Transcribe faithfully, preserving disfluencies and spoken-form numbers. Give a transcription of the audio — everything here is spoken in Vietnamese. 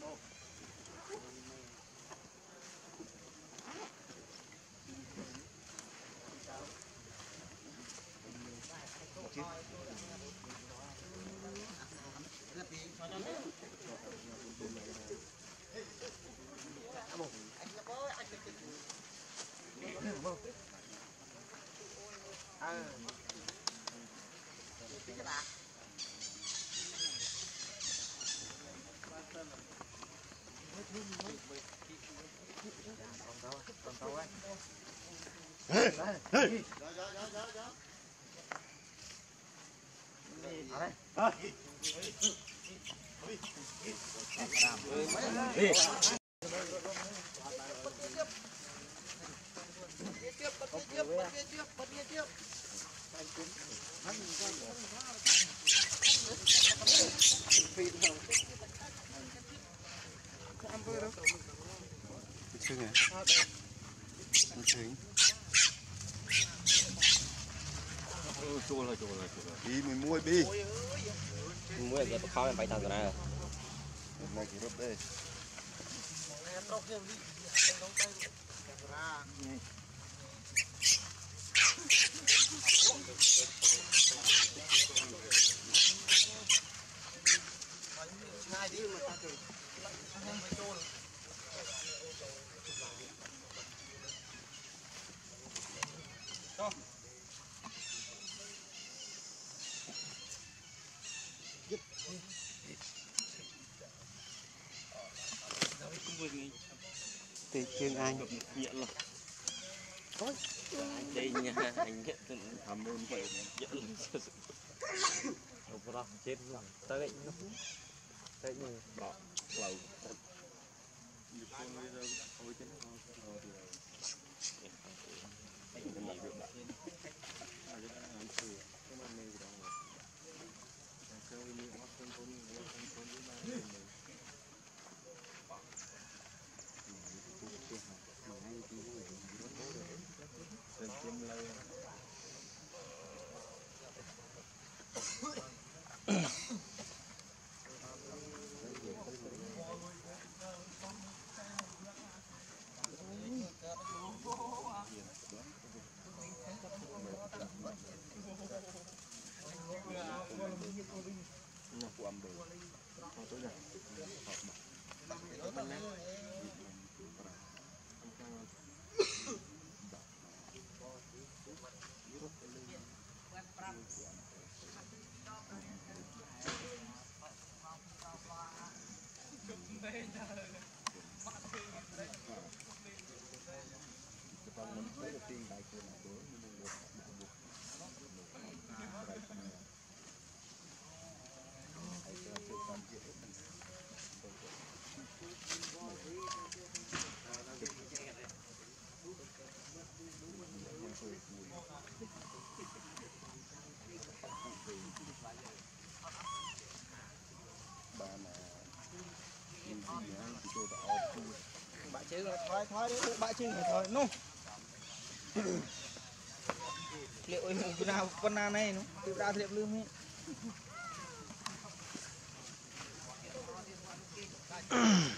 Một. Một Hey, hey. Hãy subscribe cho đi mình mua đi mua cái bọc khói em phải thằng rồi nè này chỉ rút đây trên anh nhận rồi. Thôi, đây nha, anh nhận thầm luôn vậy nhận. Đâu chết rồi. Tới nó. Tới mình bỏ lẩu. Chứ thoái thoái đấy, bãi chứ phải thoái nó. Liệu hình nào con na này nó, liệu đa liệu lương ấy.